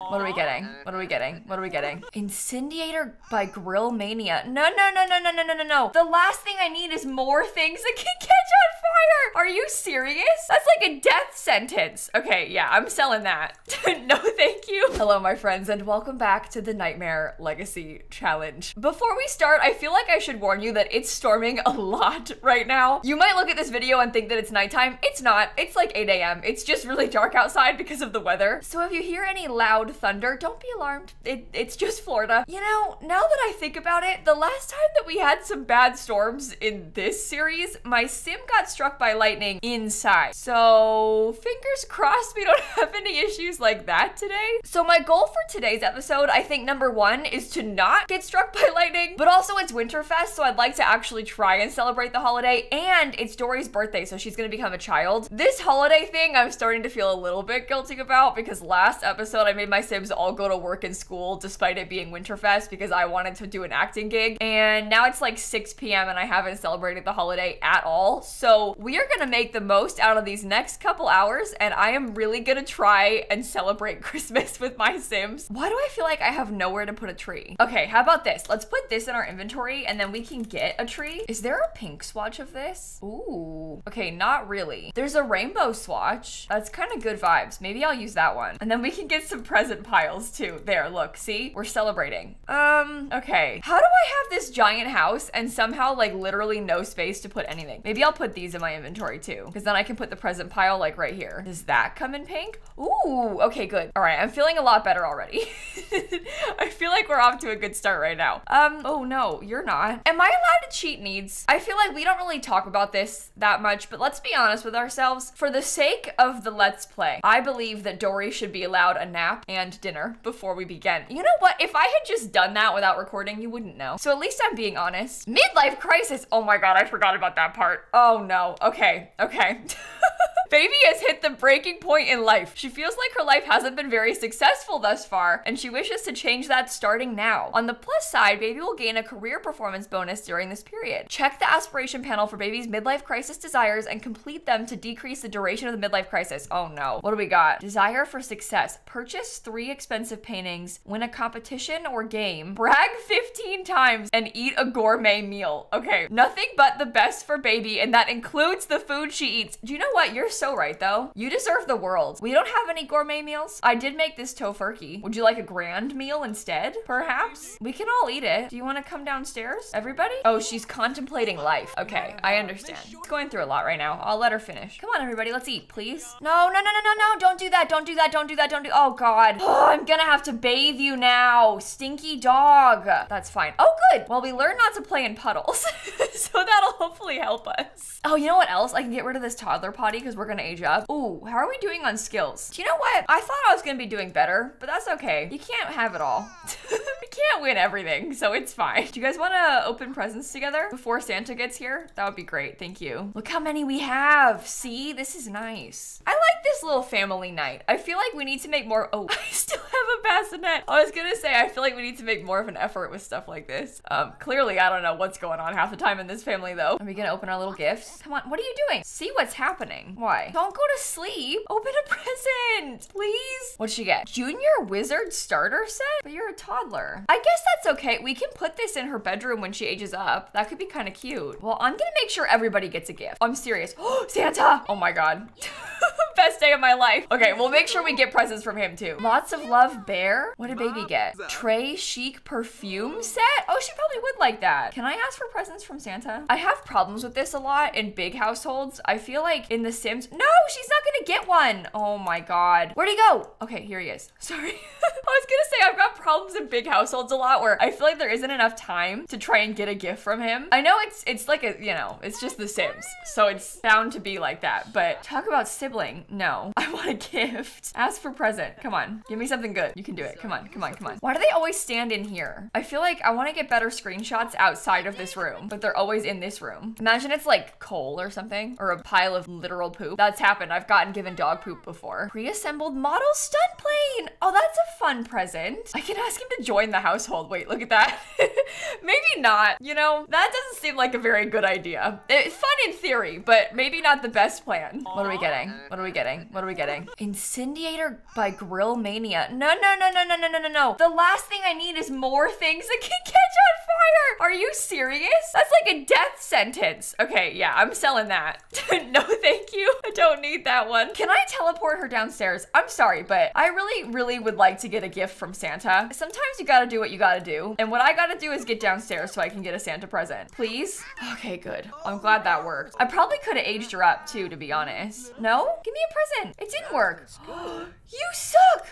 What are we getting? What are we getting? What are we getting? Incendiator by Grill Mania. No, no, no, no, no, no, no, no, no. The last thing I need is more things that can catch on fire. Are you serious? That's like a death sentence. Okay, yeah, I'm selling that. No, thank you. Hello, my friends, and welcome back to the Nightmare Legacy Challenge. Before we start, I feel like I should warn you that it's storming a lot right now. You might look at this video and think that it's nighttime. It's not. It's like 8 a.m. It's just really dark outside because of the weather. So if you hear any loud thunder, don't be alarmed. It's just Florida. You know, now that I think about it, the last time that we had some bad storms in this series, my sim got struck by lightning inside. So fingers crossed we don't have any issues like that today. So my goal for today's episode, I think number 1 is to not get struck by lightning, but also it's Winterfest, so I'd like to actually try and celebrate the holiday, and it's Dory's birthday, so she's gonna become a child. This holiday thing I'm starting to feel a little bit guilty about because last episode I made my Sims all go to work and school despite it being Winterfest because I wanted to do an acting gig, and now it's like 6 p.m. and I haven't celebrated the holiday at all. So we are gonna make the most out of these next couple hours, and I am really gonna try and celebrate Christmas with my Sims. Why do I feel like I have nowhere to put a tree? Okay, how about this? Let's put this in our inventory and then we can get a tree. Is there a pink swatch of this? Ooh, okay, not really. There's a rainbow swatch. That's kind of good vibes. Maybe I'll use that one. And then we can get some present piles too. There, look, see? We're celebrating. Okay. How do I have this giant house and somehow like literally no space to put anything? Maybe I'll put these in my inventory too, because then I can put the present pile like right here. Does that come in pink? Ooh, okay, good. All right, I'm feeling a lot better already. I feel like we're off to a good start right now. Oh no, you're not. Am I allowed to cheat needs? I feel like we don't really talk about this that much, but let's be honest with ourselves. For the sake of the Let's Play, I believe that Dory should be allowed a nap and dinner before we begin. You know what? If I had just done that without recording, you wouldn't know. So at least I'm being honest. Midlife crisis. Oh my God, I forgot about that part. Oh no. Okay. Okay. Baby has hit the breaking point in life. She feels like her life hasn't been very successful thus far, and she wishes to change that starting now. On the plus side, Baby will gain a career performance bonus during this period. Check the aspiration panel for Baby's midlife crisis desires and complete them to decrease the duration of the midlife crisis. Oh no. What do we got? Desire for success. Purchase 3 expensive paintings, win a competition or game, brag 15 times, and eat a gourmet meal. Okay, nothing but the best for Baby, and that includes the food she eats. Do you know what? You're so right though. You deserve the world. We don't have any gourmet meals. I did make this tofurkey. Would you like a grand meal instead? Perhaps? We can all eat it. Do you want to come downstairs? Everybody? Oh, she's contemplating life. Okay, I understand. She's going through a lot right now. I'll let her finish. Come on, everybody. Let's eat, please. No, no, no, no, no, no. Don't do that. Don't do that. Don't do that. Don't do. Oh God. Oh, I'm gonna have to bathe you now. Stinky dog. That's fine. Oh, good. Well, we learned not to play in puddles. So that'll hopefully help us. Oh, you know what else? I can get rid of this toddler potty because we're gonna age up. Ooh, how are we doing on skills? Do you know what? I thought I was gonna be doing better, but that's okay. You can't have it all. We can't win everything, so it's fine. Do you guys wanna open presents together before Santa gets here? That would be great, thank you. Look how many we have. See, this is nice. I like this little family night. I feel like we need to make more, oh, I still have a bassinet. I was gonna say, I feel like we need to make more of an effort with stuff like this. Clearly, I don't know what's going on half the time in this family though. Are we gonna open our little gifts? Come on, what are you doing? See what's happening. Why? Don't go to sleep. Open a present, please. What'd she get? Junior Wizard Starter Set? But you're a toddler. I guess that's okay. We can put this in her bedroom when she ages up. That could be kind of cute. Well, I'm gonna make sure everybody gets a gift. I'm serious. Oh, Santa! Oh my God. Best day of my life. Okay, we'll make sure we get presents from him too. Lots of love, bear. What did Baby get? Trey Chic perfume set? Oh, she probably would like that. Can I ask for presents from Santa? I have problems with this a lot in big households. I feel like in The Sims, no, she's not gonna get one. Oh my God. Where'd he go? Okay, here he is. Sorry. I was gonna say I've got problems in big households a lot where I feel like there isn't enough time to try and get a gift from him. I know it's like a, you know, it's just The Sims, so it's bound to be like that, but talk about sibling. No, I want a gift. Ask for present. Come on, give me something good. You can do it. Come on, come on, come on. Why do they always stand in here? I feel like I want to get better screenshots outside of this room, but they're always in this room. Imagine it's like coal or something, or a pile of literal poop. That's happened. I've gotten given dog poop before. Pre-assembled model stunt plane. Oh, that's a fun present. I can ask him to join the household. Wait, look at that. Maybe not, you know? That doesn't seem like a very good idea. It's fun in theory, but maybe not the best plan. What are we getting? What are we getting? What are we getting? Incendiator by Grill Mania. No, no, no, no, no, no, no, no, no. The last thing I need is more things that can catch on fire. Are you serious? That's like a death sentence. Okay, yeah, I'm selling that. No, thank you. I don't need that one. Can I teleport her downstairs? I'm sorry, but I really, really would like to get a gift from Santa. Sometimes you gotta do what you gotta do. And what I gotta do is get downstairs so I can get a Santa present. Please? Okay, good. I'm glad that worked. I probably could have aged her up too, to be honest. No? Give me a present. It didn't work. You suck!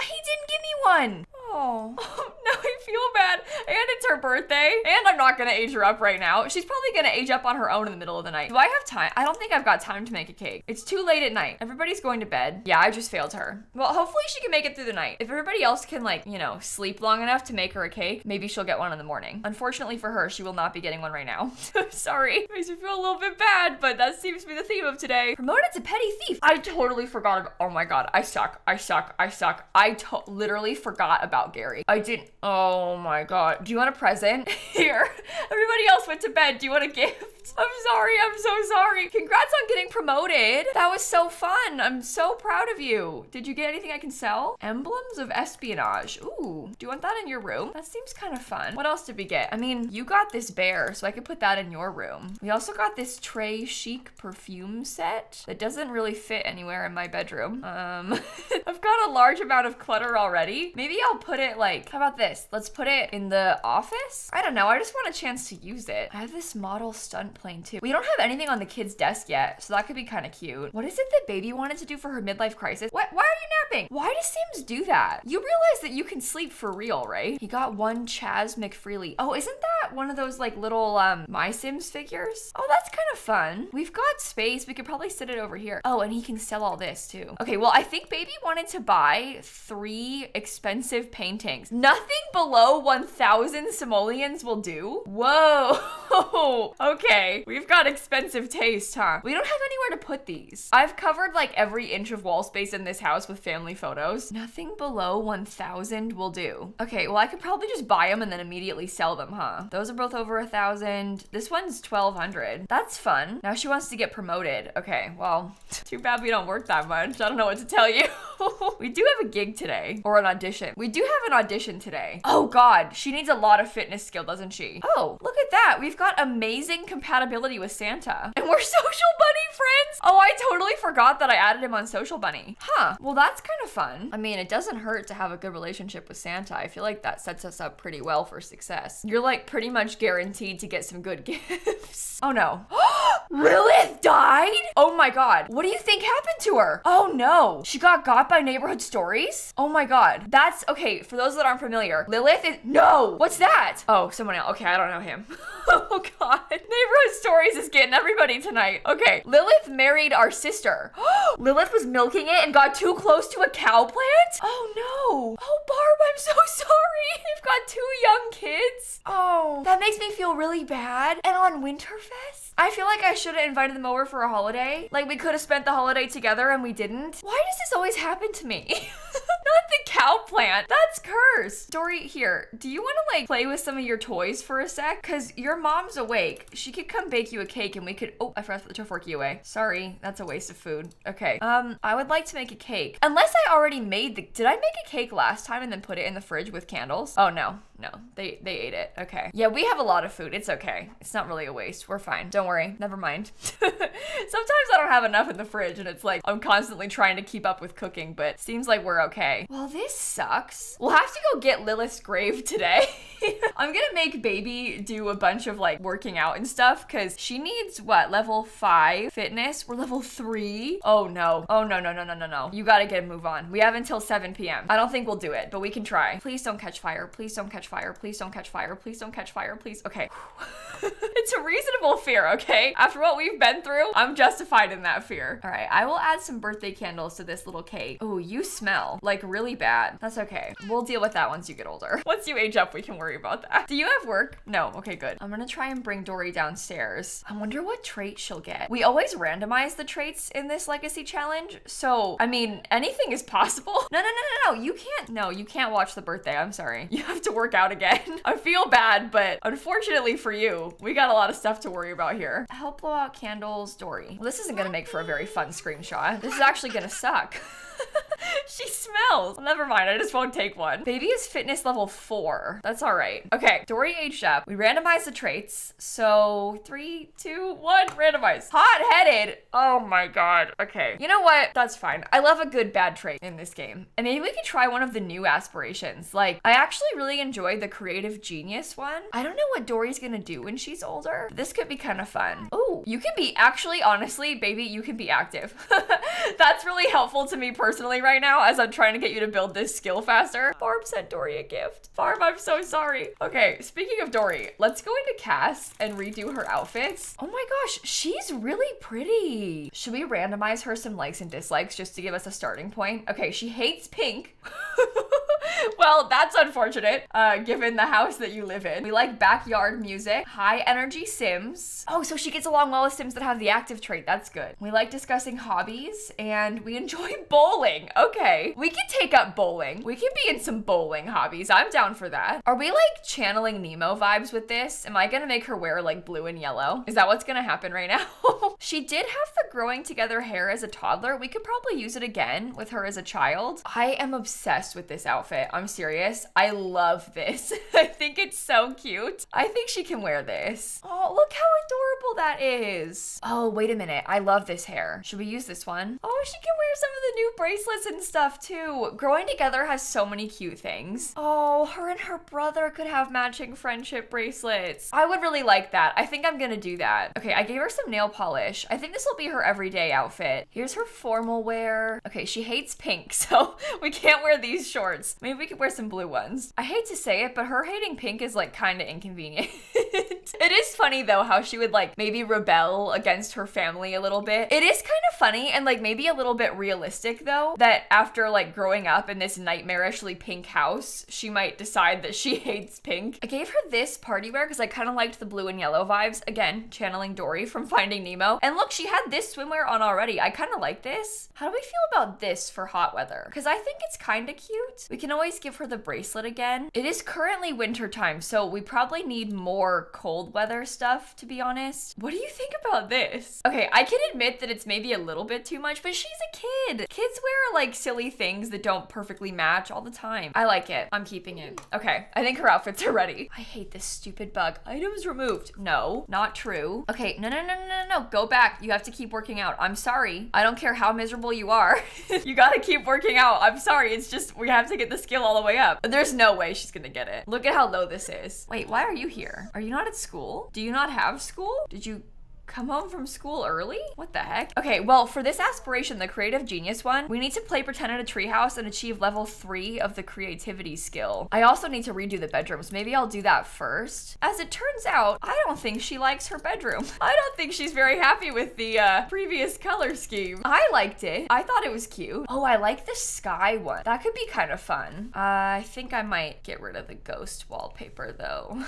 He didn't give me one. Oh, now I feel bad. And it's her birthday. And I'm not gonna age her up right now. She's probably gonna age up on her own in the middle of the night. Do I have time? I don't think I've got time to make a cake. It's too late at night. Everybody's going to bed. Yeah, I just failed her. Well, hopefully she can make it through the night. If everybody else can, like, you know, sleep long enough to make her a cake, maybe she'll get one in the morning. Unfortunately for her, she will not be getting one right now. I'm sorry. It makes me feel a little bit bad, but that seems to be the theme of today. Promoted to petty thief. I totally forgot about, oh my God, I suck. I suck. I suck. I literally forgot about Gary. I didn't, oh my God. Do you want a present? Here. Everybody else went to bed. Do you want a gift? I'm sorry. I'm so sorry. Congrats on getting promoted. That was so fun. I'm so proud of you. Did you get anything I can sell? Emblems of espionage. Ooh. Do you want that in your room? That seems kind of fun. What else did we get? I mean, you got this bear, so I could put that in your room. We also got this Trey Chic perfume set that doesn't really fit anywhere in my bedroom. I've got a large amount of clutter already. Maybe I'll put it like, how about this? Let's put it in the office? I don't know. I just want a chance to use it. I have this model stunt plane too. We don't have anything on the kid's desk yet, so that could be kind of cute. What is it that Baby wanted to do for her midlife crisis? What? Why are you napping? Why do Sims do that? You realize that you can sleep for real, right? He got one Chaz McFreely. Oh, isn't that one of those like little My Sims figures? Oh, that's kind of fun. We've got space. We could probably sit it over here. Oh, and he can sell all this too. Okay, well, I think Baby wanted to buy 3 expensive paintings. Nothing below 1,000 simoleons will do. Whoa. Okay. We've got expensive taste, huh? We don't have anywhere to put these. I've covered like every inch of wall space in this house with family photos. Nothing below 1,000 will do. Okay, well, I could probably just buy them and then immediately sell them, huh? Those are both over 1,000. This one's 1,200. That's fun. Now she wants to get promoted. Okay, well, too bad we don't work that much. I don't know what to tell you. We do have a gig today, or an audition. We do have an audition today. Oh God, she needs a lot of fitness skill, doesn't she? Oh, look at that. We've got amazing compatibility with Santa. And we're social bunny friends. Oh, I totally forgot that I added him on Social Bunny. Huh, well, that's kind of fun. I mean, it doesn't hurt to have a good relationship with Santa. I feel like that sets us up pretty well for success. You're like pretty much guaranteed to get some good gifts. Oh no. Lilith died? Oh my God. What do you think happened to her? Oh no. She got by neighborhood stories? Oh my God. That's okay. For those that aren't familiar, Lilith is, no. What's that? Oh, someone else. Okay, I don't know him. Oh God. Neighborhood stories is getting everybody tonight. Okay. Lilith married our sister. Lilith was milking it and got too close to a cow plant? Oh no. Oh Barb, I'm so sorry. You've got 2 young kids. Oh, that makes me feel really bad. And on Winterfest? I feel like I should have invited them over for a holiday. Like we could have spent the holiday together and we didn't. Why does this always happen to me? Not the cow plant. That's cursed. Dory, here, do you want to like play with some of your toys for a sec? Cause your mom's awake. She could come bake you a cake and we could, oh, I forgot to put the forky away. Sorry, that's a waste of food. Okay, I would like to make a cake. Unless I already made the, did I make a cake last time and then put it in the fridge with candles? Oh no, no, they ate it. Okay. Yeah, we have a lot of food. It's okay. It's not really a waste. We're fine. Don't worry. Never mind. Sometimes I don't have enough in the fridge and it's like, I'm constantly trying to keep up with cooking, but seems like we're okay. Well, this sucks. We'll have to go get Lilith's grave today. I'm gonna make Baby do a bunch of like working out and stuff because she needs what? Level 5 fitness? We're level 3. Oh no. Oh no, no, no, no, no, no. You gotta get a move on. We have until 7 p.m. I don't think we'll do it, but we can try. Please don't catch fire. Please don't catch fire. Please don't catch fire. Please don't catch fire. Please. Okay. It's a reasonable fear, okay? After what we've been through, I'm justified in that fear. All right, I will add some birthday candles to this little cake. Oh, you smell like really bad. That's okay. We'll deal with that that once you get older. Once you age up, we can worry about that. Do you have work? No. Okay, good. I'm gonna try and bring Dory downstairs. I wonder what trait she'll get. We always randomize the traits in this legacy challenge, so I mean, anything is possible. No. You can't. No, you can't watch the birthday. I'm sorry. You have to work out again. I feel bad, but unfortunately for you, we got a lot of stuff to worry about here. Help blow out candles, Dory. Well, this isn't gonna make for a very fun screenshot. This is actually gonna suck. She smells. Well, never mind. I just won't take one. Baby is fitness level 4. That's all right. Okay. Dory aged up. We randomized the traits. So 3, 2, 1, randomize. Hot-headed. Oh my God. Okay. You know what? That's fine. I love a good bad trait in this game. And maybe we could try one of the new aspirations. Like, I actually really enjoyed the creative genius one. I don't know what Dory's gonna do when she's older. This could be kind of fun. Oh, you can be actually, honestly, Baby, you can be active. That's really helpful to me personally right now, as I'm trying to get you to build this skill faster. Barb sent Dory a gift. Barb, I'm so sorry. Okay, speaking of Dory, let's go into Cass and redo her outfits. Oh my gosh, she's really pretty. Should we randomize her some likes and dislikes just to give us a starting point? Okay, she hates pink. Well, that's unfortunate, given the house that you live in. We like backyard music, high energy Sims. Oh, so she gets along well with Sims that have the active trait. That's good. We like discussing hobbies and we enjoy bowling. Okay. We can take up bowling. We can be in some bowling hobbies. I'm down for that. Are we like channeling Nemo vibes with this? Am I gonna make her wear like blue and yellow? Is that what's gonna happen right now? She did have the growing together hair as a toddler. We could probably use it again with her as a child. I am obsessed with this outfit. I'm serious. I love this. I think it's so cute. I think she can wear this. Oh, look how adorable that is. Oh, wait a minute. I love this hair. Should we use this one? Oh, she can wear some of the new bracelets and stuff too. Growing together has so many cute things. Oh, her and her brother could have matching friendship bracelets. I would really like that. I think I'm gonna do that. Okay, I gave her some nail polish. I think this will be her everyday outfit. Here's her formal wear. Okay, she hates pink, so we can't wear these shorts. Maybe we could wear some blue ones. I hate to say it, but her hating pink is like kind of inconvenient. It is funny though how she would like maybe rebel against her family a little bit. It is kind of funny and like maybe a little bit realistic though, that after like growing up in this nightmarishly pink house, she might decide that she hates pink. I gave her this party wear because I kind of liked the blue and yellow vibes. Again, channeling Dory from Finding Nemo. And look, she had this swimwear on already. I kind of like this. How do we feel about this for hot weather? Because I think it's kind of cute. We can always give her the bracelet again. It is currently winter time, so we probably need more cold weather stuff, to be honest. What do you think about this? Okay, I can admit that it's maybe a little bit too much, but she's a kid. Kids wear like silly things that don't perfectly match all the time. I like it. I'm keeping it. Okay, I think her outfits are ready. I hate this stupid bug. Items removed. No, not true. Okay, no. Go back. You have to keep working out. I'm sorry. I don't care how miserable you are. You gotta keep working out. I'm sorry. It's just we have to get the skill all the way up. There's no way she's gonna get it. Look at how low this is. Wait, why are you here? Are you not at school? Do you not have school? Did you come home from school early? What the heck? Okay, well, for this aspiration, the creative genius one, we need to play pretend at a treehouse and achieve level 3 of the creativity skill. I also need to redo the bedrooms. Maybe I'll do that first. As it turns out, I don't think she likes her bedroom. I don't think she's very happy with the previous color scheme. I liked it. I thought it was cute. Oh, I like the sky one. That could be kind of fun. I think I might get rid of the ghost wallpaper though.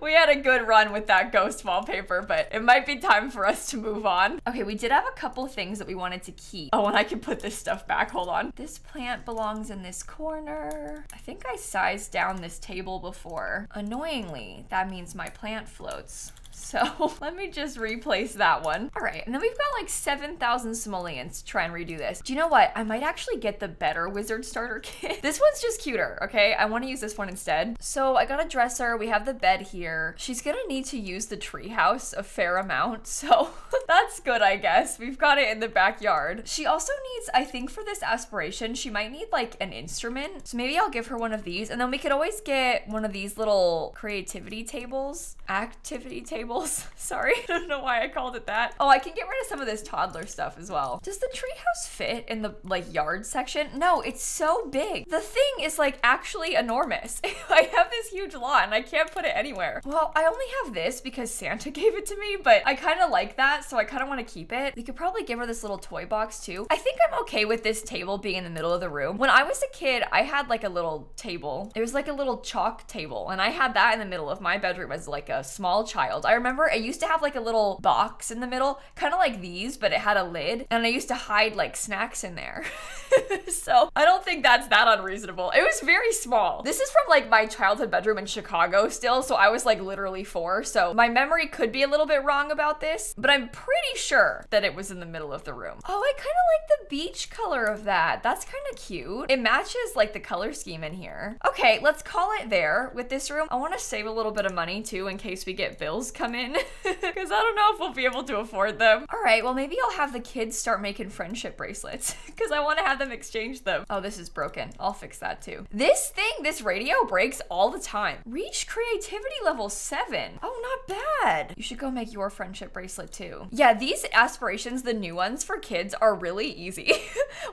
We had a good run with that ghost wallpaper, but it might be time for us to move on. Okay, we did have a couple things that we wanted to keep. Oh, and I can put this stuff back. Hold on. This plant belongs in this corner. I think I sized down this table before. Annoyingly, that means my plant floats. So let me just replace that one. All right, and then we've got like 7,000 simoleons to try and redo this. Do you know what? I might actually get the better wizard starter kit. This one's just cuter, okay? I wanna use this one instead. So I got a dresser, we have the bed here. She's gonna need to use the treehouse a fair amount, so that's good, I guess. We've got it in the backyard. She also needs, I think for this aspiration, she might need like an instrument. So maybe I'll give her one of these, and then we could always get one of these little creativity tables, activity tables. tables. Sorry, I don't know why I called it that. Oh, I can get rid of some of this toddler stuff as well. Does the treehouse fit in the like yard section? No, it's so big. The thing is like actually enormous. I have this huge lot and I can't put it anywhere. Well, I only have this because Santa gave it to me, but I kind of like that, so I kind of want to keep it. We could probably give her this little toy box too. I think I'm okay with this table being in the middle of the room. When I was a kid, I had like a little table. It was like a little chalk table, and I had that in the middle of my bedroom as like a small child. I remember I used to have like a little box in the middle, kind of like these, but it had a lid, and I used to hide like snacks in there. So I don't think that's that unreasonable. It was very small. This is from like my childhood bedroom in Chicago still, so I was like literally 4, so my memory could be a little bit wrong about this, but I'm pretty sure that it was in the middle of the room. Oh, I kind of like the beach color of that. That's kind of cute. It matches like the color scheme in here. Okay, let's call it there with this room. I want to save a little bit of money too in case we get bills come in, because I don't know if we'll be able to afford them. All right, well maybe I'll have the kids start making friendship bracelets because I want to have them exchange them. Oh, this is broken. I'll fix that too. This thing, this radio breaks all the time. Reach creativity level 7. Oh, not bad. You should go make your friendship bracelet too. Yeah, these aspirations, the new ones for kids, are really easy.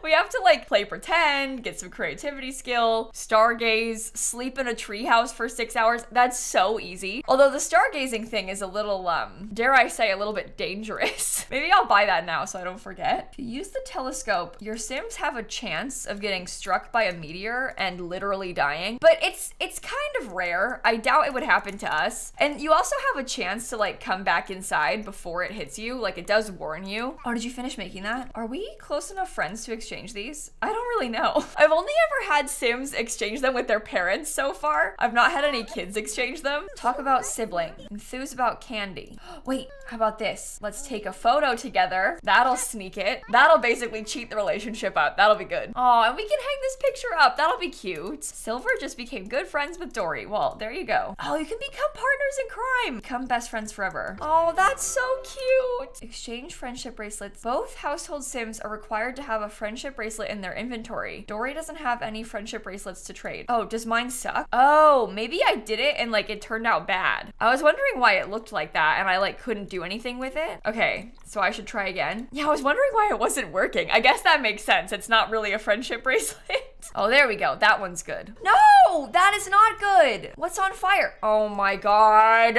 We have to like play pretend, get some creativity skill, stargaze, sleep in a treehouse for 6 hours. That's so easy. Although the stargazing thing is a little, dare I say, a little bit dangerous. Maybe I'll buy that now so I don't forget. If you use the telescope, your Sims have a chance of getting struck by a meteor and literally dying, but it's kind of rare. I doubt it would happen to us. And you also have a chance to like come back inside before it hits you. Like it does warn you. Oh, did you finish making that? Are we close enough friends to exchange these? I don't really know. I've only ever had Sims exchange them with their parents so far. I've not had any kids exchange them. Talk about sibling. Enthuse about candy. Wait, how about this? Let's take a photo together. That'll sneak it. That'll basically cheat the relationship up. That'll be good. Oh, and we can hang this picture up. That'll be cute. Silver just became good friends with Dory. Well, there you go. Oh, you can become partners in crime. Become best friends forever. Oh, that's so cute. Exchange friendship bracelets. Both household Sims are required to have a friendship bracelet in their inventory. Dory doesn't have any friendship bracelets to trade. Oh, does mine suck? Oh, maybe I did it and like it turned out bad. I was wondering why it looked like that and I like couldn't do anything with it. Okay, so I should try again. Yeah, I was wondering why it wasn't working. I guess that makes sense. It's not really a friendship bracelet. Oh, there we go. That one's good. No, that is not good. What's on fire? Oh my God.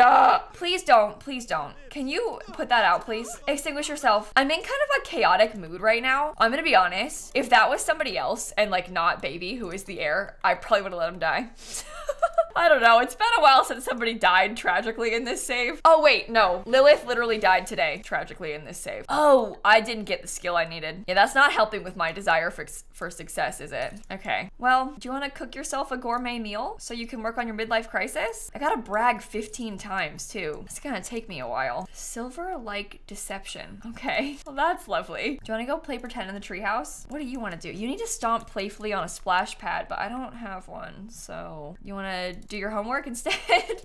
Please don't. Please don't. Can you put that out, please? Extinguish yourself. I'm in kind of a chaotic mood right now. I'm gonna be honest. If that was somebody else and like not Baby, who is the heir, I probably would have let him die. I don't know. It's been a while since somebody died tragically in this save. Oh, wait, no. Lilith literally died today tragically in this save. Oh, I didn't get the skill I needed. Yeah, that's not helping with my desire for success, is it? Okay. Well, do you want to cook yourself a gourmet meal so you can work on your midlife crisis? I gotta brag 15 times, too. It's gonna take me a while. Silver-like deception. Okay. Well, that's lovely. Do you want to go play pretend in the treehouse? What do you want to do? You need to stomp playfully on a splash pad, but I don't have one, so you want to do your homework instead?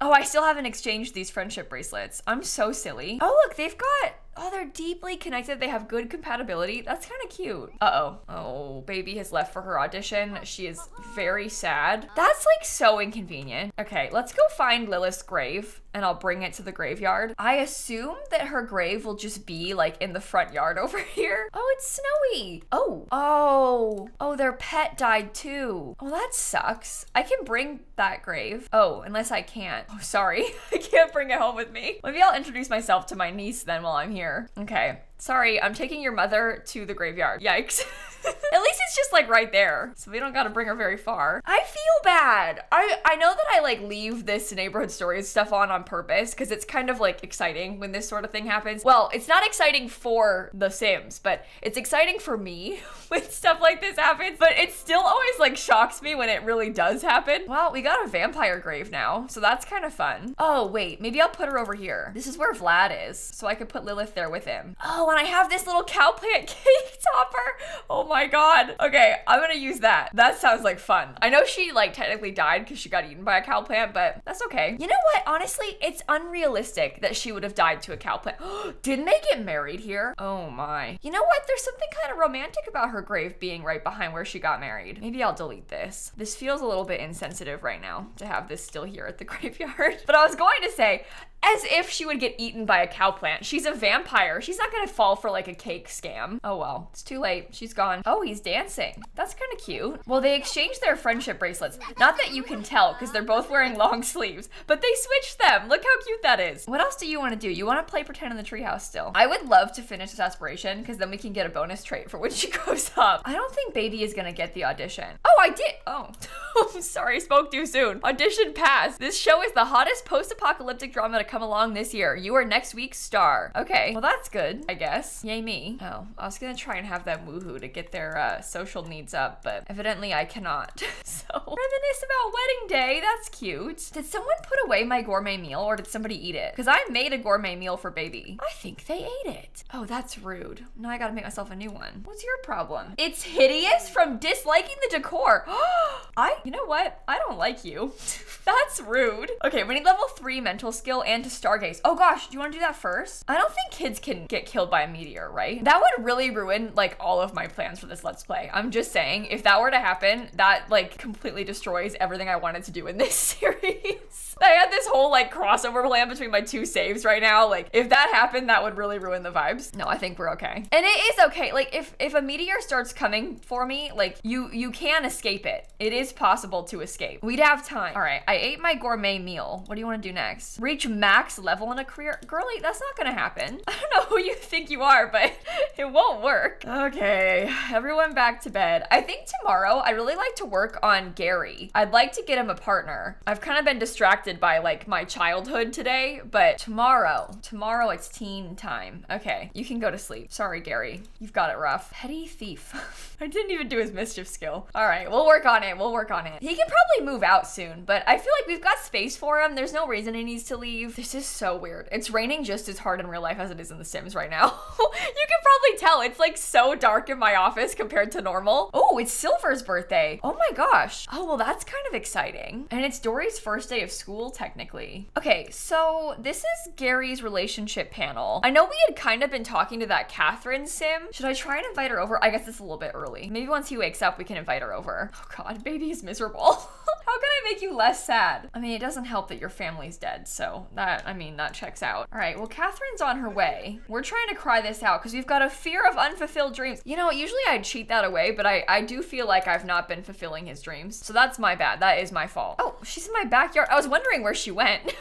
Oh, I still haven't exchanged these friendship bracelets. I'm so silly. Oh, look, they've got... Oh, they're deeply connected. They have good compatibility. That's kind of cute. Uh-oh. Oh, Baby has left for her audition. She is very sad. That's like so inconvenient. Okay, let's go find Lilith's grave and I'll bring it to the graveyard. I assume that her grave will just be like in the front yard over here. Oh, it's snowy. Oh. Oh. Oh, their pet died too. Oh, that sucks. I can bring that grave. Oh, unless I can't. Oh, sorry. I can't bring it home with me. Maybe I'll introduce myself to my niece then while I'm here. Okay. Sorry, I'm taking your mother to the graveyard. Yikes. At least it's just like right there, so we don't gotta bring her very far. I feel bad. I know that I like leave this neighborhood stories stuff on purpose because it's kind of like exciting when this sort of thing happens. Well, it's not exciting for the Sims, but it's exciting for me when stuff like this happens, but it still always like shocks me when it really does happen. Well, we got a vampire grave now, so that's kind of fun. Oh, wait, maybe I'll put her over here. This is where Vlad is, so I could put Lilith there with him. Oh, and I have this little cow plant cake topper. Oh my God. Okay, I'm gonna use that. That sounds like fun. I know she like technically died because she got eaten by a cow plant, but that's okay. You know what? Honestly, it's unrealistic that she would have died to a cow plant. Didn't they get married here? Oh my. You know what? There's something kind of romantic about her grave being right behind where she got married. Maybe I'll delete this. This feels a little bit insensitive right now to have this still here at the graveyard. But I was going to say, As if she would get eaten by a cow plant. She's a vampire. She's not gonna fall for like a cake scam. Oh well, it's too late. She's gone. Oh, he's dancing. That's kind of cute. Well, they exchanged their friendship bracelets. Not that you can tell because they're both wearing long sleeves, but they switched them. Look how cute that is. What else do you want to do? You want to play pretend in the treehouse still. I would love to finish this aspiration because then we can get a bonus trait for when she grows up. I don't think Baby is gonna get the audition. Oh, I did. Oh, I'm sorry, I spoke too soon. Audition passed. This show is the hottest post-apocalyptic drama to come along this year. You are next week's star. Okay, well that's good, I guess. Yay me. Oh, I was gonna try and have them woohoo to get their social needs up, but evidently I cannot. So, reminisce about wedding day, that's cute. Did someone put away my gourmet meal or did somebody eat it? Because I made a gourmet meal for Baby. I think they ate it. Oh, that's rude. Now I gotta make myself a new one. What's your problem? It's hideous from disliking the decor. You know what? I don't like you. That's rude. Okay, we need level 3 mental skill and to stargaze. Oh gosh, do you want to do that first? I don't think kids can get killed by a meteor, right? That would really ruin like all of my plans for this Let's Play. I'm just saying, if that were to happen, that like completely destroys everything I wanted to do in this series. I had this whole like crossover plan between my two saves right now. Like if that happened, that would really ruin the vibes. No, I think we're okay. And it is okay. Like if a meteor starts coming for me, like you can escape it. It is possible to escape. We'd have time. All right, I ate my gourmet meal. What do you want to do next? Reach max level in a career? Girlie, that's not gonna happen. I don't know who you think you are, but it won't work. Okay, everyone back to bed. I think tomorrow I really like to work on Gary. I'd like to get him a partner. I've kind of been distracted by like my childhood today, but tomorrow it's teen time. Okay, you can go to sleep. Sorry, Gary, you've got it rough. Petty thief. I didn't even do his mischief skill. All right, we'll work on it. We'll work on it. He can probably move out soon, but I feel like we've got space for him. There's no reason he needs to leave. This is so weird. It's raining just as hard in real life as it is in The Sims right now. You can probably tell it's like so dark in my office compared to normal. Oh, it's Silver's birthday. Oh my gosh. Oh, well that's kind of exciting. And it's Dory's first day of school technically. Okay, so this is Gary's relationship panel. I know we had kind of been talking to that Catherine Sim. Should I try and invite her over? I guess it's a little bit early. Maybe once he wakes up, we can invite her over. Oh God, Baby is miserable. How can I make you less sad? I mean, it doesn't help that your family's dead, so that checks out. All right, well, Catherine's on her way. We're trying to cry this out because we've got a fear of unfulfilled dreams. You know, usually I'd cheat that away, but I do feel like I've not been fulfilling his dreams. So that's my bad, that is my fault. Oh, she's in my backyard. I was wondering where she went.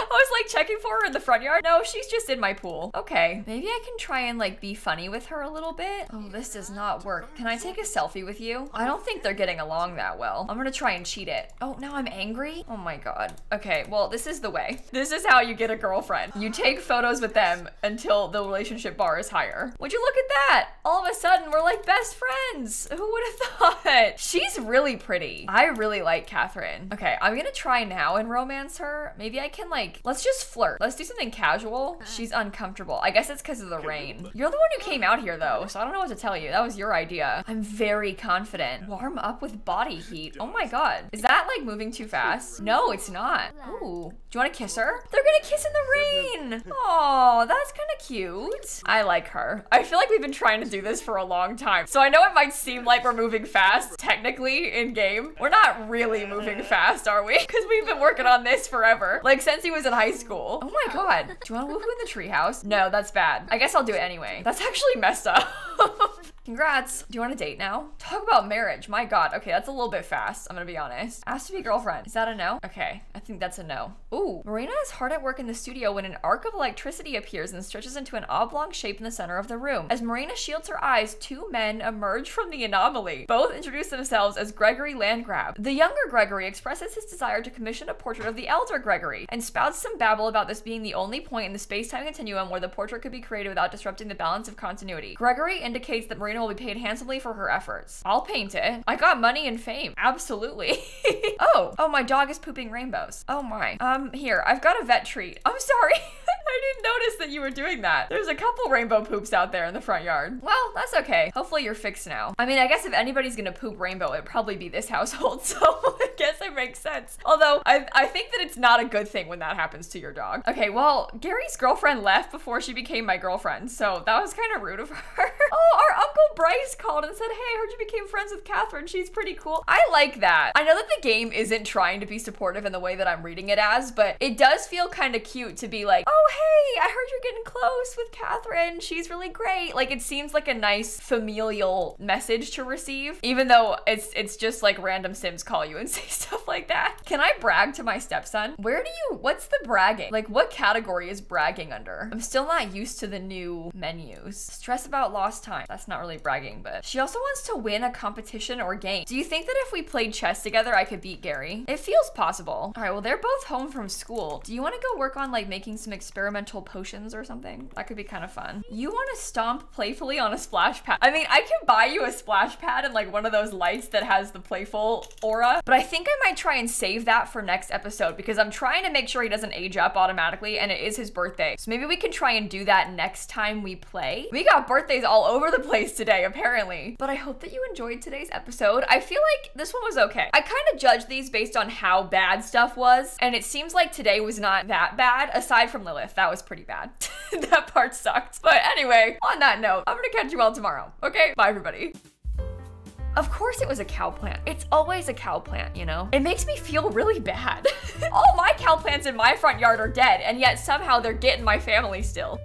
I was like checking for her in the front yard. No, she's just in my pool. Okay, maybe I can try and like be funny with her a little bit. Oh, this does not work. Can I take a selfie with you? I don't think they're getting along that well. I'm gonna try and cheat it. Oh, now I'm angry? Oh my God. Okay, well, this is the way. This is how you get a girlfriend. You take photos with them until the relationship bar is higher. Would you look at that? All of a sudden, we're like best friends. Who would have thought? She's really pretty. I really like Catherine. Okay, I'm gonna try now and romance her. Maybe I can like, let's just flirt. Let's do something casual. She's uncomfortable. I guess it's because of the rain. You're the one who came out here though, so I don't know what to tell you. That was your idea. I'm very confident. Warm up with body heat. Oh my God. Is that like moving too fast? No, it's not. Ooh. Do you want to kiss her? They're gonna kiss in the rain. Oh, that's kind of cute. I like her. I feel like we've been trying to do this for a long time. So I know it might seem like we're moving fast. Technically, in game, we're not really moving fast, are we? Because we've been working on this forever. Like since he was in high school. Oh my God. Do you want to woohoo in the treehouse? No, that's bad. I guess I'll do it anyway. That's actually messed up. Congrats. Do you want a date now? Talk about marriage. My God. Okay, that's a little bit fast. I'm gonna be honest. Ask to be girlfriend. Is that a no? Okay, I think that's a no. Ooh, Marina is hard at work in the studio when an arc of electricity appears and stretches into an oblong shape in the center of the room. As Marina shields her eyes, two men emerge from the anomaly. Both introduce themselves as Gregory Landgrab. The younger Gregory expresses his desire to commission a portrait of the elder Gregory and spouts some babble about this being the only point in the space-time continuum where the portrait could be created without disrupting the balance of continuity. Gregory indicates that Marina will be paid handsomely for her efforts. I'll paint it. I got money and fame. Absolutely. Oh, my dog is pooping rainbows. Oh my. Here, I've got a vet treat. I'm sorry. I didn't notice that you were doing that. There's a couple rainbow poops out there in the front yard. Well, that's okay. Hopefully you're fixed now. I mean, I guess if anybody's gonna poop rainbow, it'd probably be this household, so guess it makes sense. Although, I think that it's not a good thing when that happens to your dog. Okay, well, Gary's girlfriend left before she became my girlfriend, so that was kind of rude of her. Oh, our Uncle Bryce called and said, hey, I heard you became friends with Catherine. She's pretty cool. I like that. I know that the game isn't trying to be supportive in the way that I'm reading it as, but it does feel kind of cute to be like, oh, hey, I heard you're getting close with Catherine. She's really great. Like, it seems like a nice familial message to receive, even though it's just like random Sims call you and say stuff like that. Can I brag to my stepson? What's the bragging? Like, what category is bragging under? I'm still not used to the new menus. Stress about lost time. That's not really bragging, but she also wants to win a competition or game. Do you think that if we played chess together, I could beat Gary? It feels possible. All right, well, they're both home from school. Do you want to go work on like making some experimental potions or something? That could be kind of fun. You want to stomp playfully on a splash pad. I mean, I can buy you a splash pad and like one of those lights that has the playful aura, but I think I might try and save that for next episode because I'm trying to make sure he doesn't age up automatically and it is his birthday. So maybe we can try and do that next time we play. We got birthdays all over the place today, apparently. But I hope that you enjoyed today's episode. I feel like this one was okay. I kind of judge these based on how bad stuff was, and it seems like today was not that bad, aside from Lilith. That was pretty bad. That part sucked. But anyway, on that note, I'm gonna catch you all tomorrow. Okay, bye everybody. Of course it was a cow plant. It's always a cow plant, you know? It makes me feel really bad. All my cow plants in my front yard are dead, and yet somehow they're getting my family still.